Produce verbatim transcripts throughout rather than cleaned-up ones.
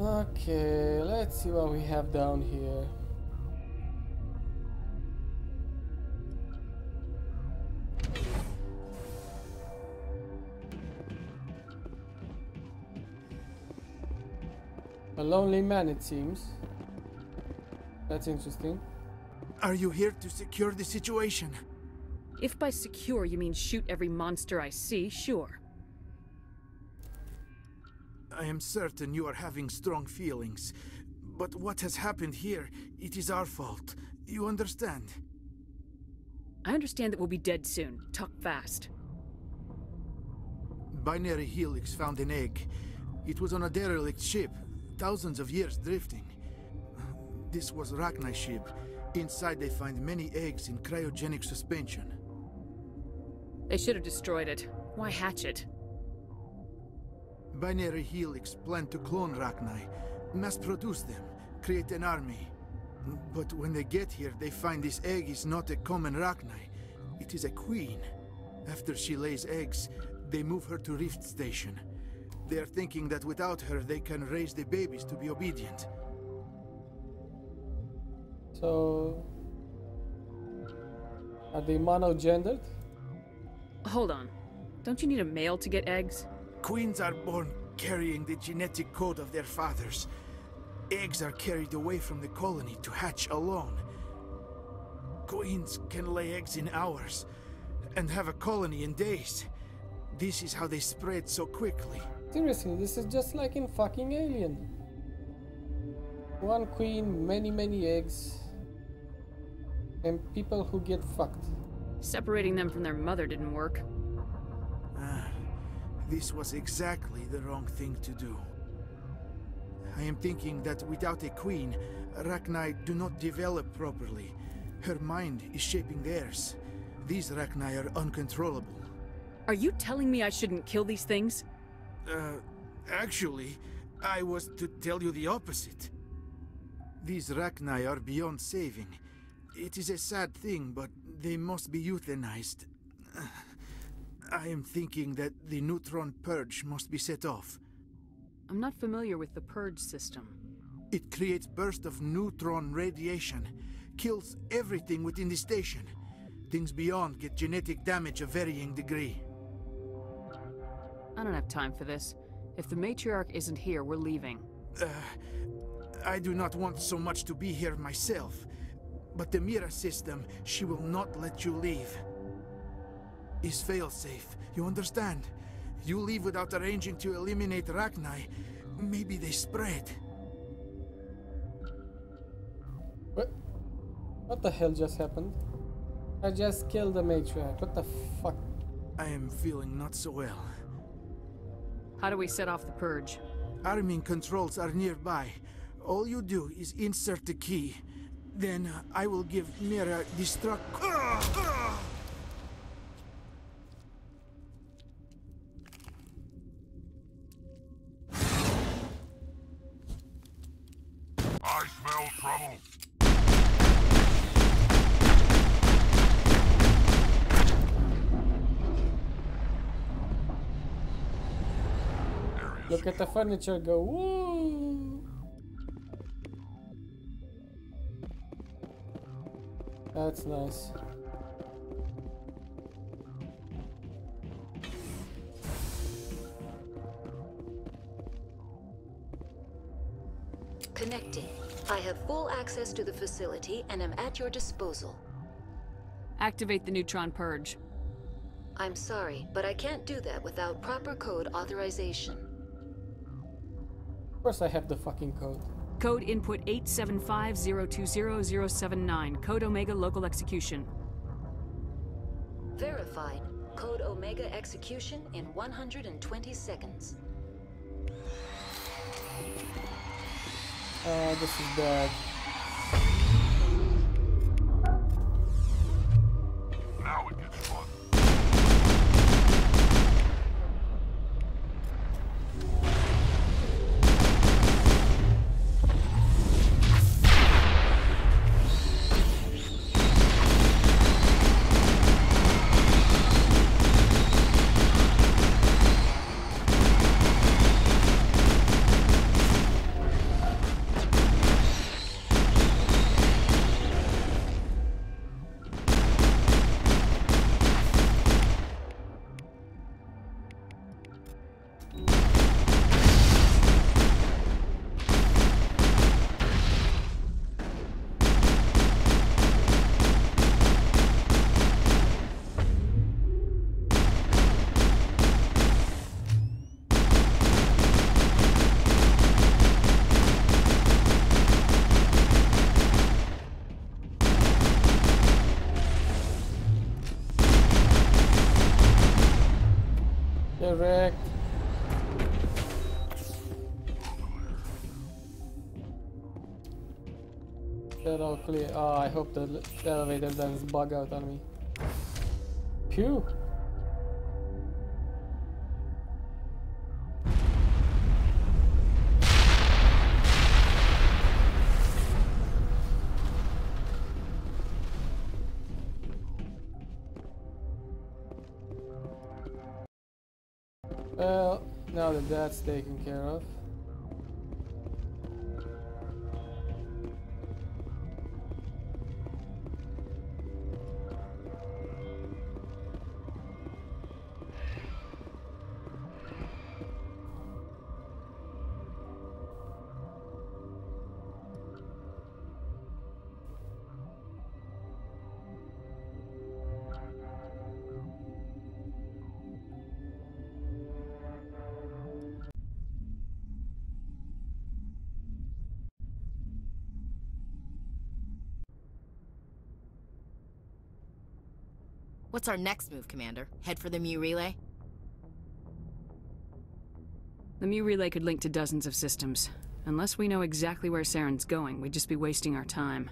Okay, let's see what we have down here. A lonely man, it seems. That's interesting. Are you here to secure the situation? If by secure you mean shoot every monster I see, sure. I am certain you are having strong feelings. But what has happened here, it is our fault. You understand? I understand that we'll be dead soon. Talk fast. Binary Helix found an egg. It was on a derelict ship. Thousands of years drifting. This was Rachni's ship. Inside they find many eggs in cryogenic suspension. They should have destroyed it. Why hatch it? Binary Helix planned to clone Rachni, mass produce them, create an army. But when they get here, they find this egg is not a common Rachni. It is a queen. After she lays eggs, they move her to Rift Station. They are thinking that without her, they can raise the babies to be obedient. So... are they mono-gendered? Hold on. Don't you need a male to get eggs? Queens are born carrying the genetic code of their fathers. Eggs are carried away from the colony to hatch alone. Queens can lay eggs in hours and have a colony in days. This is how they spread so quickly. Seriously, this is just like in fucking Alien. One queen, many, many eggs, and people who get fucked. Separating them from their mother didn't work. Ah, this was exactly the wrong thing to do. I am thinking that without a queen, Rachni do not develop properly. Her mind is shaping theirs. These Rachni are uncontrollable. Are you telling me I shouldn't kill these things? Uh, actually, I was to tell you the opposite. These Rachni are beyond saving. It is a sad thing, but they must be euthanized. Uh, I am thinking that the neutron purge must be set off. I'm not familiar with the purge system. It creates bursts of neutron radiation, kills everything within the station. Things beyond get genetic damage of varying degree. I don't have time for this. If the matriarch isn't here, we're leaving. Uh, I do not want so much to be here myself. But the Mira system, she will not let you leave. Is failsafe, you understand? You leave without arranging to eliminate Rachni, maybe they spread. What? What the hell just happened? I just killed the matriarch. What the fuck? I am feeling not so well. How do we set off the purge? Arming controls are nearby. All you do is insert the key. Then I will give Mira destruct. I smell trouble. Look at the furniture go, woo! That's nice. Connecting. I have full access to the facility and am at your disposal. Activate the neutron purge. I'm sorry, but I can't do that without proper code authorization. Of course I have the fucking code. Code input eight seven five zero two zero zero seven nine. Code Omega local execution. Verified. Code Omega execution in one hundred twenty seconds. Uh, this is bad. Now it gets fun. Shadow clear. Oh, I hope the elevator doesn't bug out on me. Phew! Well, now that that's taken care of. What's our next move, Commander? Head for the Mu Relay? The Mu Relay could link to dozens of systems. Unless we know exactly where Saren's going, we'd just be wasting our time.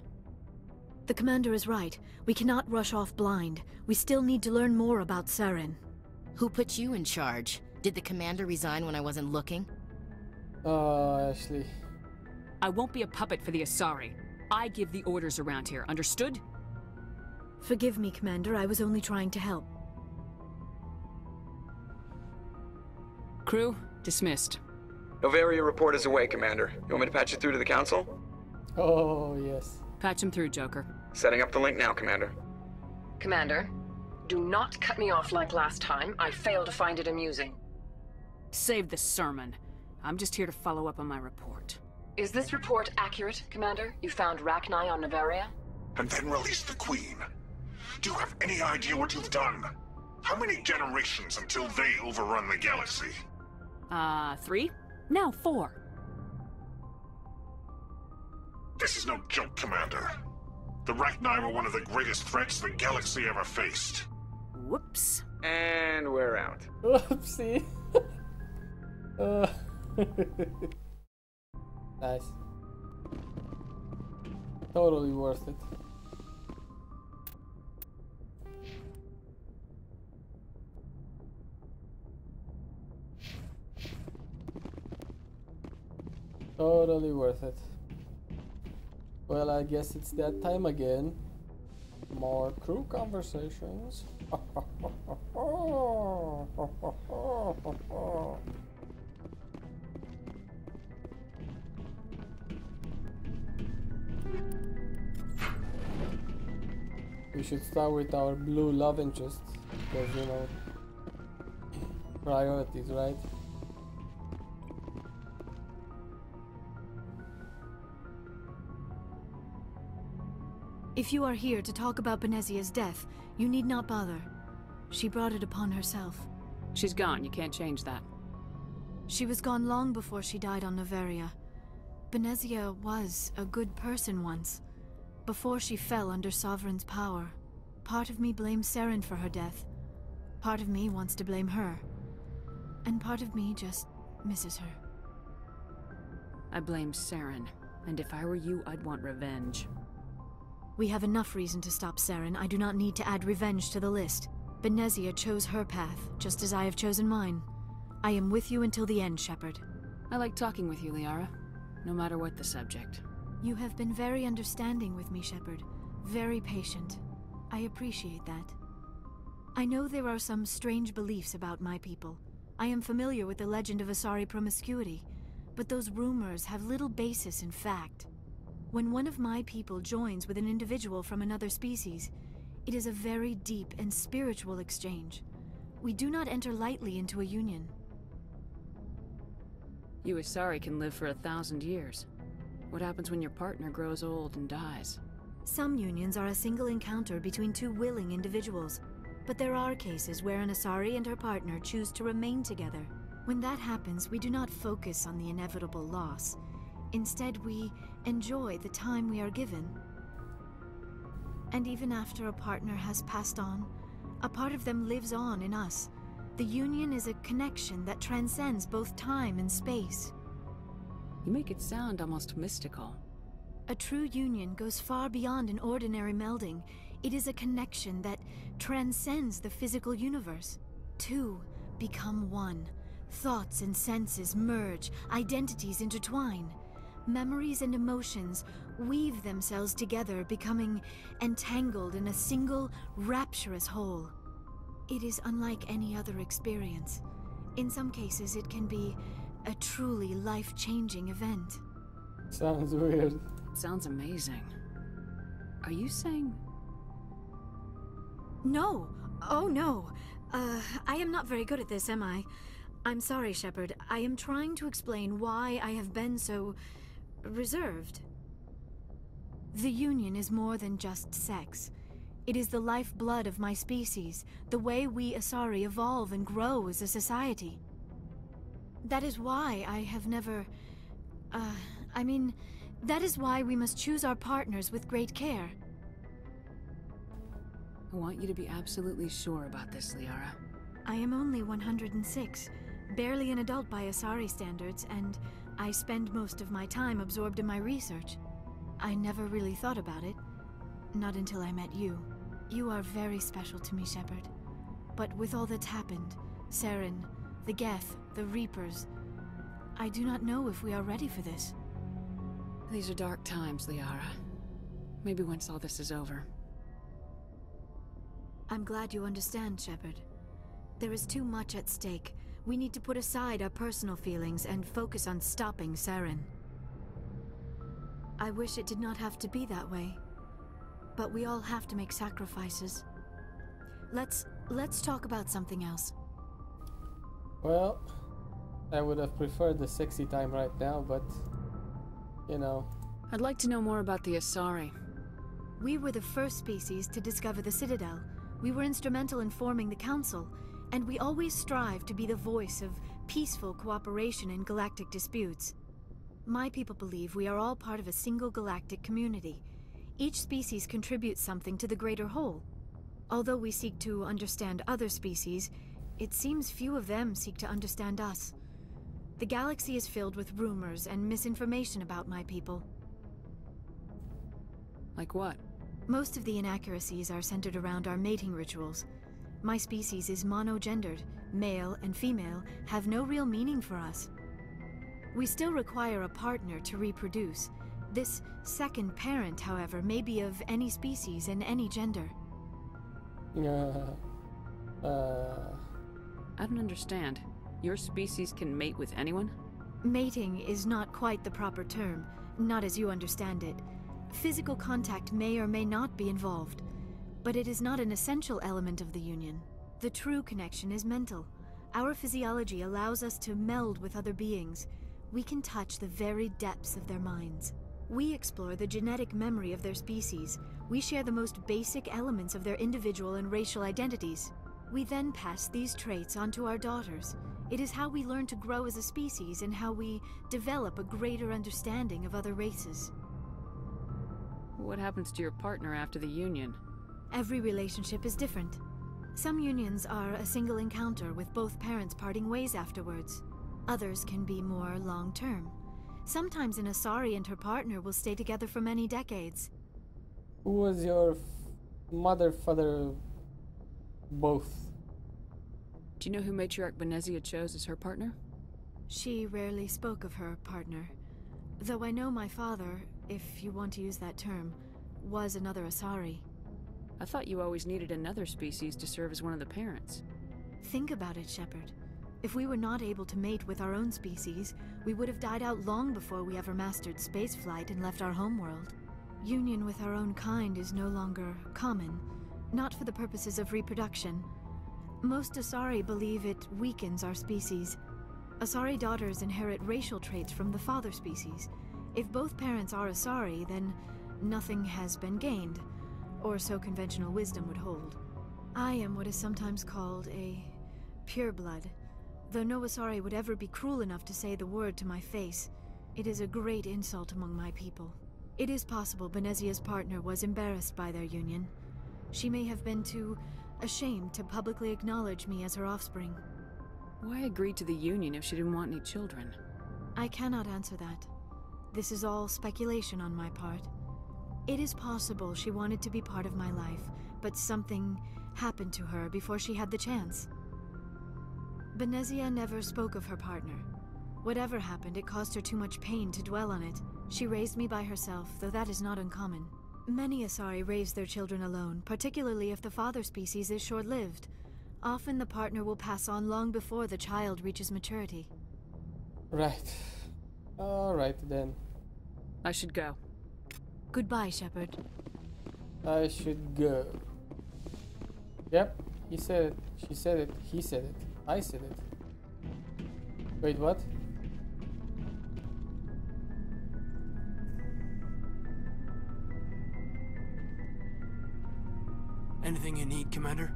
The Commander is right. We cannot rush off blind. We still need to learn more about Saren. Who put you in charge? Did the Commander resign when I wasn't looking? Uh, Ashley. I won't be a puppet for the Asari. I give the orders around here, understood? Forgive me, Commander. I was only trying to help. Crew, dismissed. Noveria report is away, Commander. You want me to patch it through to the Council? Oh, yes. Patch him through, Joker. Setting up the link now, Commander. Commander, do not cut me off like last time. I fail to find it amusing. Save the sermon. I'm just here to follow up on my report. Is this report accurate, Commander? You found Rachni on Noveria? And then release the Queen. Do you have any idea what you've done? How many generations until they overrun the galaxy? Uh, three? Now four. This is no joke, Commander. The Rachni were one of the greatest threats the galaxy ever faced. Whoops. And we're out. Whoopsie. uh. Nice. Totally worth it. Totally worth it. Well, I guess it's that time again. More crew conversations. We should start with our blue love interest, because, you know, priorities, right? If you are here to talk about Benezia's death, you need not bother. She brought it upon herself. She's gone, you can't change that. She was gone long before she died on Noveria. Benezia was a good person once, before she fell under Sovereign's power. Part of me blames Saren for her death. Part of me wants to blame her. And part of me just misses her. I blame Saren, and if I were you, I'd want revenge. We have enough reason to stop Saren. I do not need to add revenge to the list. Benezia chose her path, just as I have chosen mine. I am with you until the end, Shepard. I like talking with you, Liara. No matter what the subject. You have been very understanding with me, Shepard. Very patient. I appreciate that. I know there are some strange beliefs about my people. I am familiar with the legend of Asari promiscuity, but those rumors have little basis in fact. When one of my people joins with an individual from another species, it is a very deep and spiritual exchange. We do not enter lightly into a union. You Asari can live for a thousand years. What happens when your partner grows old and dies? Some unions are a single encounter between two willing individuals, but there are cases where an Asari and her partner choose to remain together. When that happens, we do not focus on the inevitable loss. Instead, we enjoy the time we are given. And even after a partner has passed on, a part of them lives on in us. The union is a connection that transcends both time and space. You make it sound almost mystical. A true union goes far beyond an ordinary melding. It is a connection that transcends the physical universe. Two become one. Thoughts and senses merge, identities intertwine. Memories and emotions weave themselves together, becoming entangled in a single, rapturous whole. It is unlike any other experience. In some cases, it can be a truly life-changing event. Sounds weird. Sounds amazing. Are you saying... No! Oh no! Uh, I am not very good at this, am I? I'm sorry, Shepard. I am trying to explain why I have been so... reserved. The union is more than just sex. It is the lifeblood of my species, the way we Asari evolve and grow as a society. That is why I have never... Uh, I mean, that is why we must choose our partners with great care. I want you to be absolutely sure about this, Liara. I am only one hundred and six, barely an adult by Asari standards, and I spend most of my time absorbed in my research. I never really thought about it. Not until I met you. You are very special to me, Shepard. But with all that's happened, Saren, the Geth, the Reapers, I do not know if we are ready for this. These are dark times, Liara. Maybe once all this is over. I'm glad you understand, Shepard. There is too much at stake. We need to put aside our personal feelings and focus on stopping Saren. I wish it did not have to be that way. But we all have to make sacrifices. Let's... let's talk about something else. Well, I would have preferred the sexy time right now, but... you know... I'd like to know more about the Asari. We were the first species to discover the Citadel. We were instrumental in forming the Council, and we always strive to be the voice of peaceful cooperation in galactic disputes. My people believe we are all part of a single galactic community. Each species contributes something to the greater whole. Although we seek to understand other species, it seems few of them seek to understand us. The galaxy is filled with rumors and misinformation about my people. Like what? Most of the inaccuracies are centered around our mating rituals. My species is monogendered. Male and female have no real meaning for us. We still require a partner to reproduce. This second parent, however, may be of any species and any gender. Uh, uh... I don't understand. Your species can mate with anyone? Mating is not quite the proper term, not as you understand it. Physical contact may or may not be involved, but it is not an essential element of the union. The true connection is mental. Our physiology allows us to meld with other beings. We can touch the very depths of their minds. We explore the genetic memory of their species. We share the most basic elements of their individual and racial identities. We then pass these traits onto our daughters. It is how we learn to grow as a species and how we develop a greater understanding of other races. What happens to your partner after the union? Every relationship is different. Some unions are a single encounter with both parents parting ways afterwards. Others can be more long-term. Sometimes an Asari and her partner will stay together for many decades. Who was your f mother, father, both? Do you know who Matriarch Benezia chose as her partner? She rarely spoke of her partner. Though I know my father, if you want to use that term, was another Asari. I thought you always needed another species to serve as one of the parents. Think about it, Shepard. If we were not able to mate with our own species, we would have died out long before we ever mastered spaceflight and left our homeworld. Union with our own kind is no longer common, not for the purposes of reproduction. Most Asari believe it weakens our species. Asari daughters inherit racial traits from the father species. If both parents are Asari, then nothing has been gained, or so conventional wisdom would hold. I am what is sometimes called a pureblood. Though no Asari would ever be cruel enough to say the word to my face, it is a great insult among my people. It is possible Benezia's partner was embarrassed by their union. She may have been too ashamed to publicly acknowledge me as her offspring. Why agree to the union if she didn't want any children? I cannot answer that. This is all speculation on my part. It is possible she wanted to be part of my life, but something happened to her before she had the chance. Benezia never spoke of her partner. Whatever happened, it caused her too much pain to dwell on it. She raised me by herself, though that is not uncommon. Many Asari raise their children alone, particularly if the father species is short-lived. Often the partner will pass on long before the child reaches maturity. Right. All right, then. I should go. Goodbye, Shepard. I should go. Yep, he said it, she said it, he said it, I said it. Wait, what? Anything you need, Commander?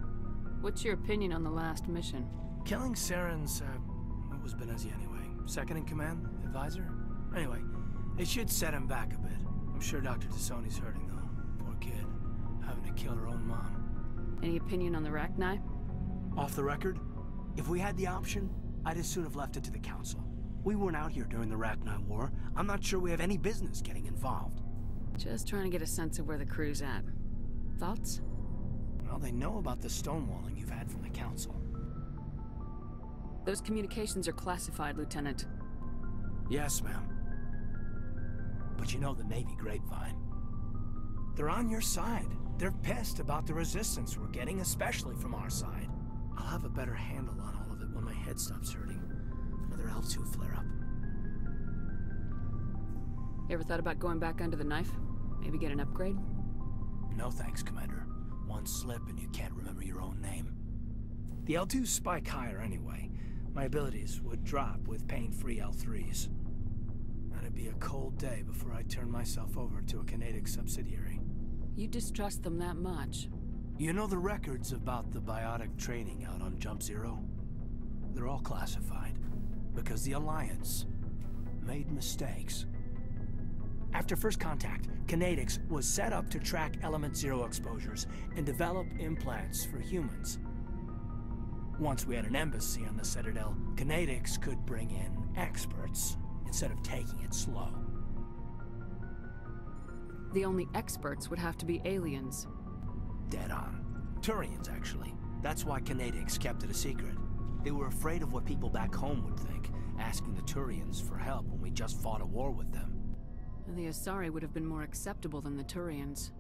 What's your opinion on the last mission? Killing Saren's, uh, what was Benezia anyway? Second in command? Advisor? Anyway, it should set him back a bit. I'm sure Doctor T'Soni's hurting, though. Poor kid. Having to kill her own mom. Any opinion on the Rachni? Off the record? If we had the option, I'd as soon have left it to the Council. We weren't out here during the Rachni War. I'm not sure we have any business getting involved. Just trying to get a sense of where the crew's at. Thoughts? Well, they know about the stonewalling you've had from the Council. Those communications are classified, Lieutenant. Yes, ma'am. But you know the Navy grapevine. They're on your side. They're pissed about the resistance we're getting, especially from our side. I'll have a better handle on all of it when my head stops hurting. Other elves who flare up. You ever thought about going back under the knife? Maybe get an upgrade? No thanks, Commander. One slip and you can't remember your own name. The L twos spike higher anyway. My abilities would drop with pain-free L threes. That'd be a cold day before I'd turn myself over to a Canadic subsidiary. You distrust them that much? You know the records about the biotic training out on Jump Zero? They're all classified because the Alliance made mistakes. After first contact, Kinetics was set up to track element zero exposures and develop implants for humans. Once we had an embassy on the Citadel, Kinetics could bring in experts instead of taking it slow. The only experts would have to be aliens. Dead on. Turians, actually. That's why Kinetics kept it a secret. They were afraid of what people back home would think, asking the Turians for help when we just fought a war with them. The Asari would have been more acceptable than the Turians.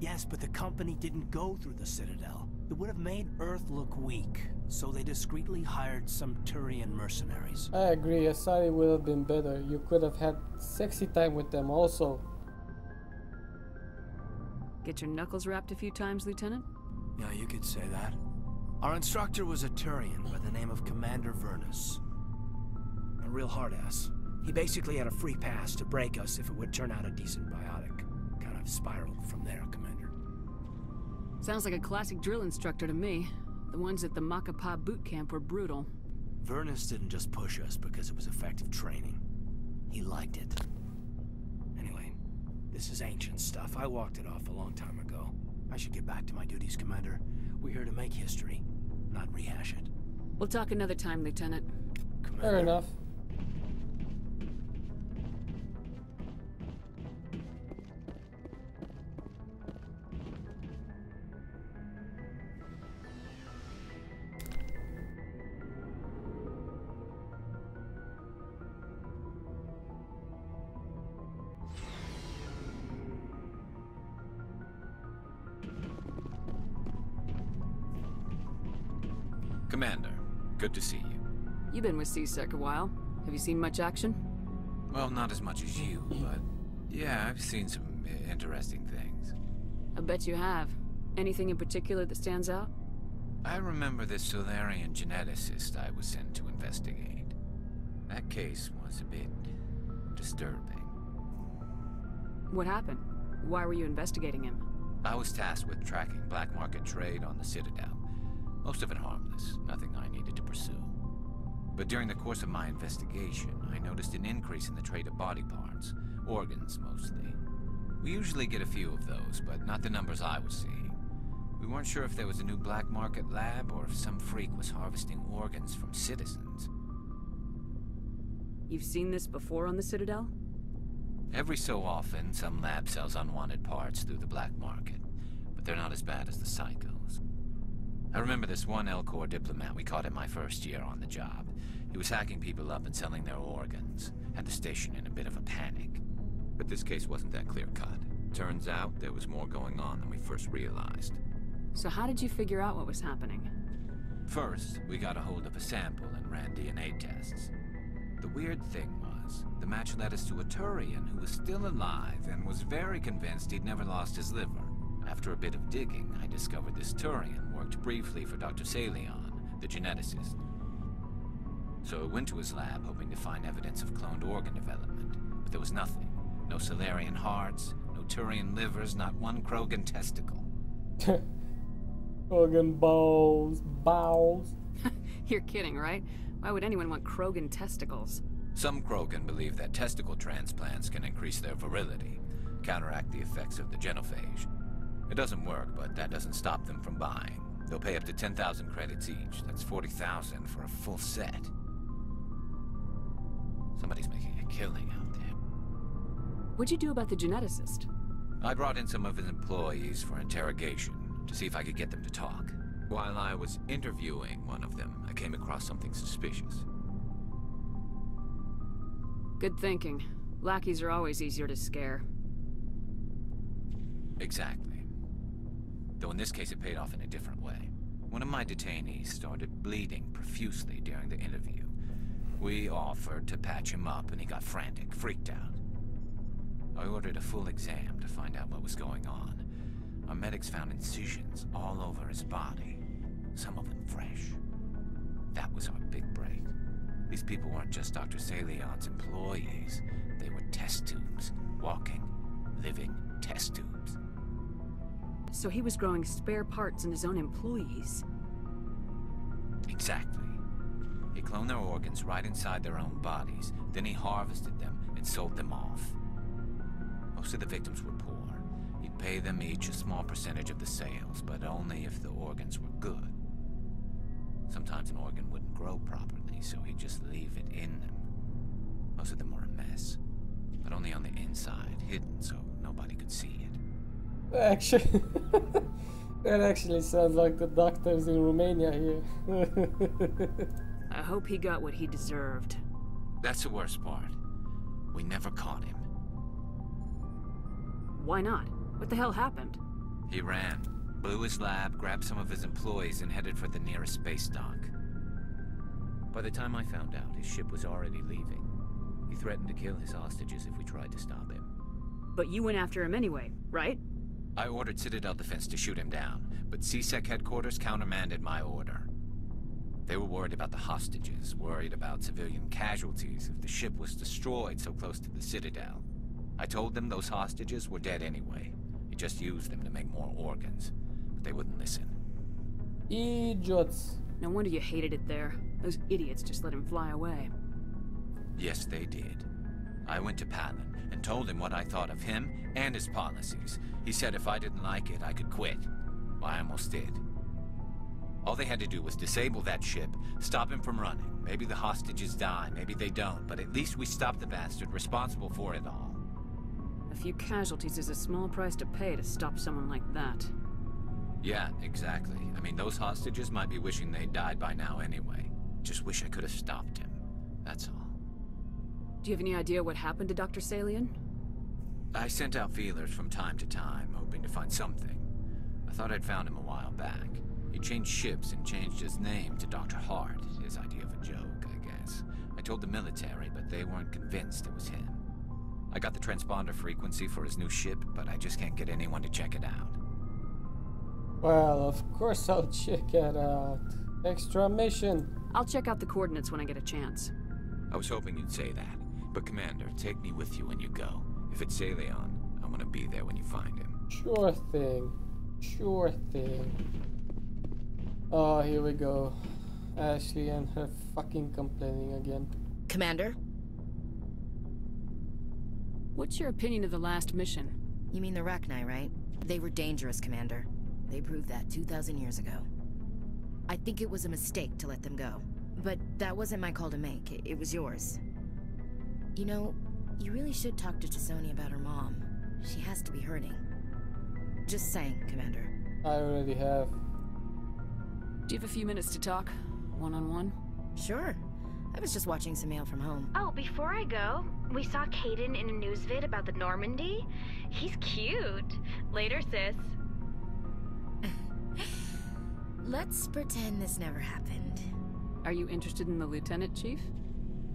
Yes, but the company didn't go through the Citadel. It would have made Earth look weak, so they discreetly hired some Turian mercenaries. I agree, Asari would have been better. You could have had sexy time with them also. Get your knuckles wrapped a few times, Lieutenant? Yeah, you could say that. Our instructor was a Turian by the name of Commander Vyrnnus. A real hard-ass. He basically had a free pass to break us if it would turn out a decent biotic. Kind of spiraled from there, Commander. Sounds like a classic drill instructor to me. The ones at the Makapah boot camp were brutal. Vyrnnus didn't just push us because it was effective training. He liked it. Anyway, this is ancient stuff. I walked it off a long time ago. I should get back to my duties, Commander. We're here to make history, not rehash it. We'll talk another time, Lieutenant. Commander. Fair enough. Commander, good to see you. You've been with C-Sec a while. Have you seen much action? Well, not as much as you, but yeah, I've seen some interesting things. I bet you have. Anything in particular that stands out? I remember the Solarian geneticist I was sent to investigate. That case was a bit disturbing. What happened? Why were you investigating him? I was tasked with tracking black market trade on the Citadel. Most of it harmless, nothing I needed to pursue. But during the course of my investigation, I noticed an increase in the trade of body parts, organs mostly. We usually get a few of those, but not the numbers I was seeing. We weren't sure if there was a new black market lab or if some freak was harvesting organs from citizens. You've seen this before on the Citadel? Every so often, some lab sells unwanted parts through the black market, but they're not as bad as the psychos. I remember this one Elcor diplomat we caught in my first year on the job. He was hacking people up and selling their organs, had the station in a bit of a panic. But this case wasn't that clear-cut. Turns out there was more going on than we first realized. So how did you figure out what was happening? First, we got a hold of a sample and ran D N A tests. The weird thing was, the match led us to a Turian who was still alive and was very convinced he'd never lost his liver. After a bit of digging, I discovered this Turian worked briefly for Doctor Saleon, the geneticist. So I went to his lab hoping to find evidence of cloned organ development, but there was nothing. No Solarian hearts, no Turian livers, not one Krogan testicle. Krogan balls, balls. You're kidding, right? Why would anyone want Krogan testicles? Some Krogan believe that testicle transplants can increase their virility, counteract the effects of the genophage. It doesn't work, but that doesn't stop them from buying. They'll pay up to ten thousand credits each. That's forty thousand for a full set. Somebody's making a killing out there. What'd you do about the geneticist? I brought in some of his employees for interrogation to see if I could get them to talk. While I was interviewing one of them, I came across something suspicious. Good thinking. Lackeys are always easier to scare. Exactly. Though in this case it paid off in a different way. One of my detainees started bleeding profusely during the interview. We offered to patch him up and he got frantic, freaked out. I ordered a full exam to find out what was going on. Our medics found incisions all over his body, some of them fresh. That was our big break. These people weren't just Doctor Saleon's employees. They were test tubes, walking, living test tubes. So he was growing spare parts in his own employees. Exactly. He cloned their organs right inside their own bodies, then he harvested them and sold them off. Most of the victims were poor. He'd pay them each a small percentage of the sales, but only if the organs were good. Sometimes an organ wouldn't grow properly, so he'd just leave it in them. Most of them were a mess, but only on the inside, hidden so nobody could see it. Actually, that actually sounds like the doctors in Romania here. I hope he got what he deserved. That's the worst part. We never caught him. Why not? What the hell happened? He ran, blew his lab, grabbed some of his employees, and headed for the nearest space dock. By the time I found out, his ship was already leaving. He threatened to kill his hostages if we tried to stop him. But you went after him anyway, right? I ordered Citadel Defense to shoot him down, but C-Sec headquarters countermanded my order. They were worried about the hostages, worried about civilian casualties if the ship was destroyed so close to the Citadel. I told them those hostages were dead anyway. He just used them to make more organs, but they wouldn't listen. Idiots. No wonder you hated it there. Those idiots just let him fly away. Yes, they did. I went to Pallin and told him what I thought of him and his policies. He said if I didn't like it, I could quit. Well, I almost did. All they had to do was disable that ship, stop him from running. Maybe the hostages die, maybe they don't, but at least we stopped the bastard responsible for it all. A few casualties is a small price to pay to stop someone like that. Yeah, exactly. I mean, those hostages might be wishing they'd died by now anyway. Just wish I could have stopped him. That's all. Do you have any idea what happened to Doctor Saleon? I sent out feelers from time to time, hoping to find something. I thought I'd found him a while back. He changed ships and changed his name to Doctor Hart, his idea of a joke, I guess. I told the military, but they weren't convinced it was him. I got the transponder frequency for his new ship, but I just can't get anyone to check it out. Well, of course I'll check it out. Extra mission. I'll check out the coordinates when I get a chance. I was hoping you'd say that, but Commander, take me with you when you go. If it's Saleon, I want to be there when you find him. Sure thing. Sure thing. Oh, here we go. Ashley and her fucking complaining again. Commander? What's your opinion of the last mission? You mean the Rachni, right? They were dangerous, Commander. They proved that two thousand years ago. I think it was a mistake to let them go. But that wasn't my call to make. It was yours. You know, You really should talk to T'Soni about her mom. She has to be hurting. Just saying, Commander. I already have. Do you have a few minutes to talk? One-on-one? Sure. I was just watching some mail from home. Oh, before I go, we saw Kaden in a news vid about the Normandy. He's cute. Later, sis. Let's pretend this never happened. Are you interested in the Lieutenant Chief?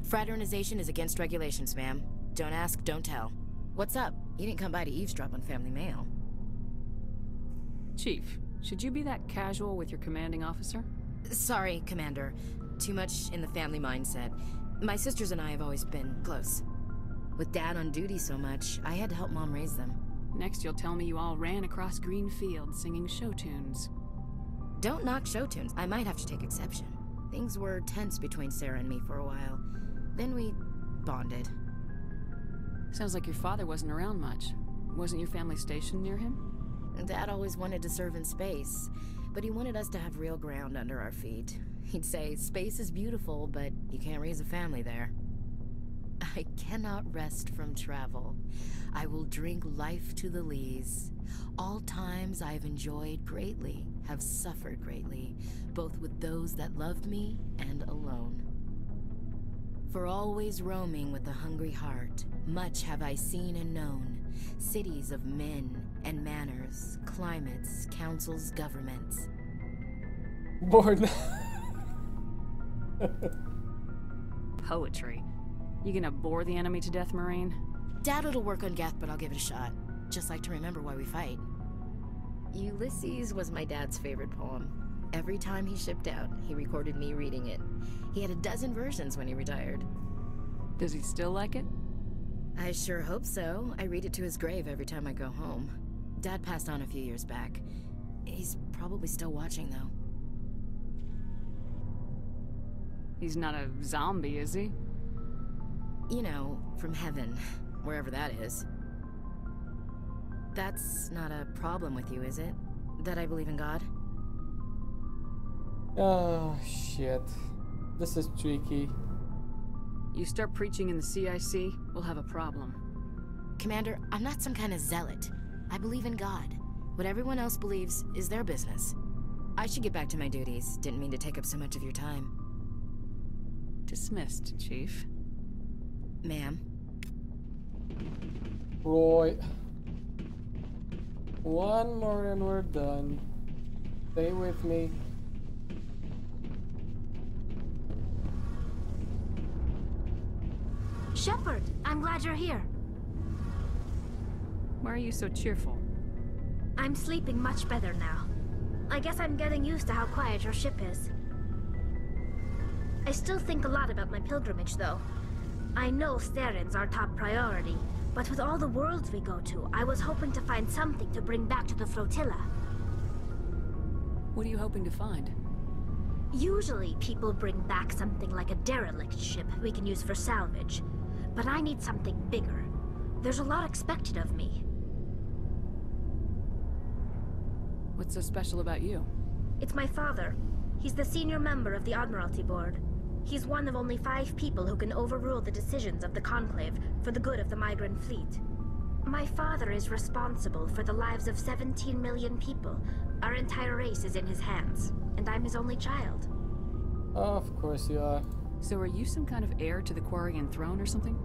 Fraternization is against regulations, ma'am. Don't ask, don't tell. What's up? You didn't come by to eavesdrop on family mail. Chief, should you be that casual with your commanding officer? Sorry, Commander. Too much in the family mindset. My sisters and I have always been close. With Dad on duty so much, I had to help Mom raise them. Next you'll tell me you all ran across green fields singing show tunes. Don't knock show tunes. I might have to take exception. Things were tense between Sarah and me for a while. Then we bonded. Sounds like your father wasn't around much. Wasn't your family stationed near him? Dad always wanted to serve in space, but he wanted us to have real ground under our feet. He'd say, space is beautiful, but you can't raise a family there. I cannot rest from travel. I will drink life to the lees. All times I have enjoyed greatly, have suffered greatly, both with those that loved me and alone. For always roaming with a hungry heart, much have I seen and known, cities of men and manners, climates, councils, governments. Bored. Poetry. You gonna bore the enemy to death, Marine? Doubt it'll work on Geth, but I'll give it a shot. Just like to remember why we fight. Ulysses was my dad's favorite poem. Every time he shipped out, he recorded me reading it. He had a dozen versions when he retired. Does he still like it? I sure hope so. I read it to his grave every time I go home. Dad passed on a few years back. He's probably still watching, though. He's not a zombie, is he? You know, from heaven, wherever that is. That's not a problem with you, is it? That I believe in God? Oh, shit. This is tricky. You start preaching in the C I C, we'll have a problem. Commander, I'm not some kind of zealot. I believe in God. What everyone else believes is their business. I should get back to my duties. Didn't mean to take up so much of your time. Dismissed, Chief. Ma'am. Right. One more and we're done. Stay with me. Shepard, I'm glad you're here. Why are you so cheerful? I'm sleeping much better now. I guess I'm getting used to how quiet your ship is. I still think a lot about my pilgrimage, though. I know Saren's our top priority, but with all the worlds we go to, I was hoping to find something to bring back to the flotilla. What are you hoping to find? Usually, people bring back something like a derelict ship we can use for salvage, but I need something bigger. There's a lot expected of me. What's so special about you? It's my father. He's the senior member of the Admiralty Board. He's one of only five people who can overrule the decisions of the Conclave for the good of the migrant fleet. My father is responsible for the lives of seventeen million people. Our entire race is in his hands, and I'm his only child. Oh, of course you are. So are you some kind of heir to the Quarian throne or something?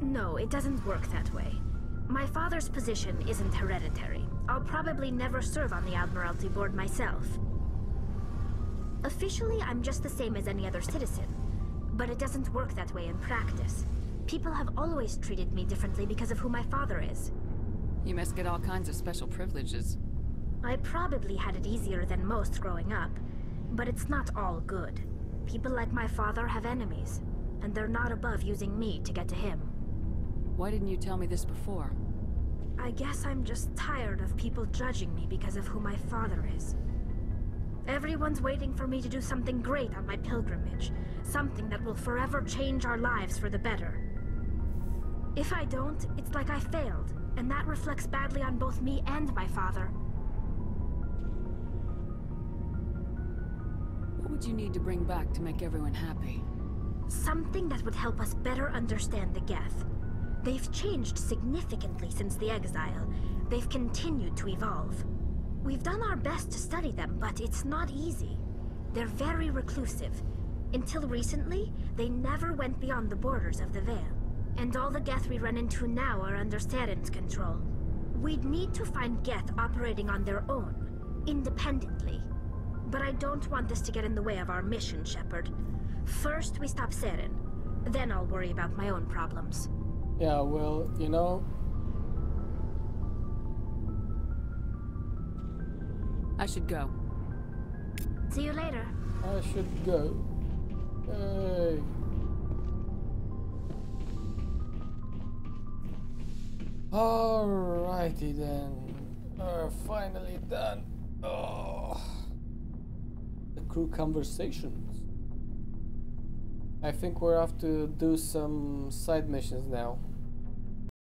No, it doesn't work that way. My father's position isn't hereditary. I'll probably never serve on the Admiralty Board myself. Officially, I'm just the same as any other citizen, but it doesn't work that way in practice. People have always treated me differently because of who my father is. You must get all kinds of special privileges. I probably had it easier than most growing up, but it's not all good. People like my father have enemies, and they're not above using me to get to him. Why didn't you tell me this before? I guess I'm just tired of people judging me because of who my father is. Everyone's waiting for me to do something great on my pilgrimage. Something that will forever change our lives for the better. If I don't, it's like I failed, and that reflects badly on both me and my father. What would you need to bring back to make everyone happy? Something that would help us better understand the Geth. They've changed significantly since the exile. They've continued to evolve. We've done our best to study them, but it's not easy. They're very reclusive. Until recently, they never went beyond the borders of the Veil. And all the Geth we run into now are under Saren's control. We'd need to find Geth operating on their own, independently. But I don't want this to get in the way of our mission, Shepard. First, we stop Saren. Then I'll worry about my own problems. Yeah, well, you know... I should go. See you later. I should go. Hey. Alrighty then. We're finally done. Oh. The crew conversations. I think we're off to do some side missions now.